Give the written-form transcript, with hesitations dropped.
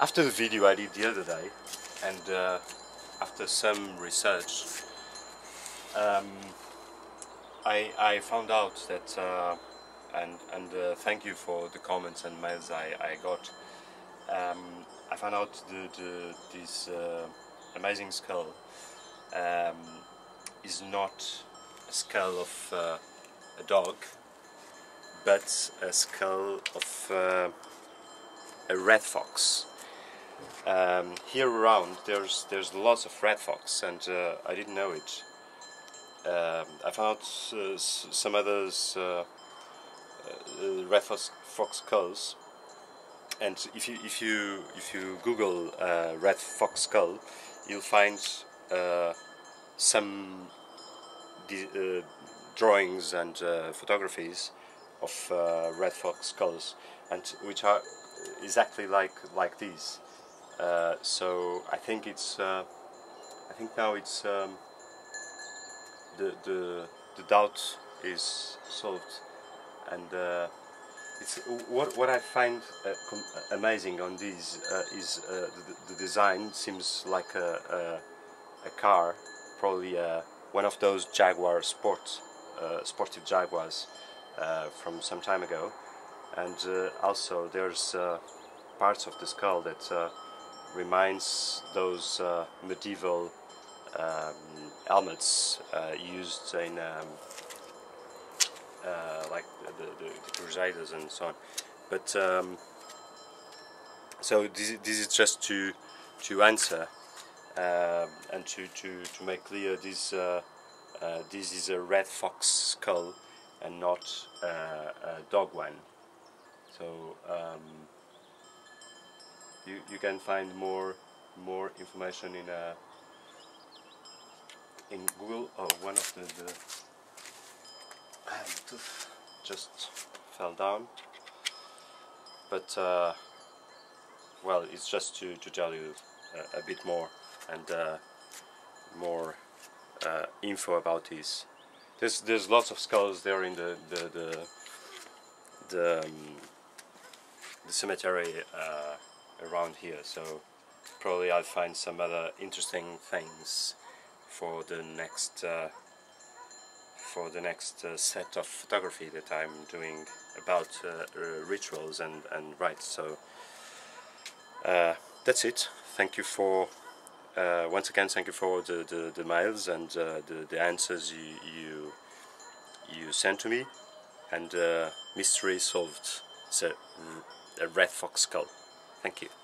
After the video I did the other day, and after some research, I found out that, and thank you for the comments and mails I got, I found out this amazing skull is not a skull of a dog, but a skull of a red fox. Here around there's lots of red fox, and I didn't know it. I found out some others red fox skulls, and if you Google red fox skull, you'll find some drawings and photographies of red fox skulls, and which are exactly like these. So I think it's I think now it's the doubt is solved, and it's what I find amazing on these is the design seems like a car, probably one of those Jaguar sportive Jaguars from some time ago, and also there's parts of the skull that reminds those medieval helmets used in like the Crusaders and so on. But so this is just to answer and to make clear this this is a red fox skull and not a dog one. So you can find more information in Google. Oh, one of the just fell down, but well, it's just to tell you a bit more, and more info about this. There's lots of skulls there in the cemetery around here, so probably I'll find some other interesting things for the next set of photography that I'm doing about rituals and rites. So that's it. Thank you for once again. Thank you for the mails and the answers you sent to me, and mystery solved. It's a red fox skull. Thank you.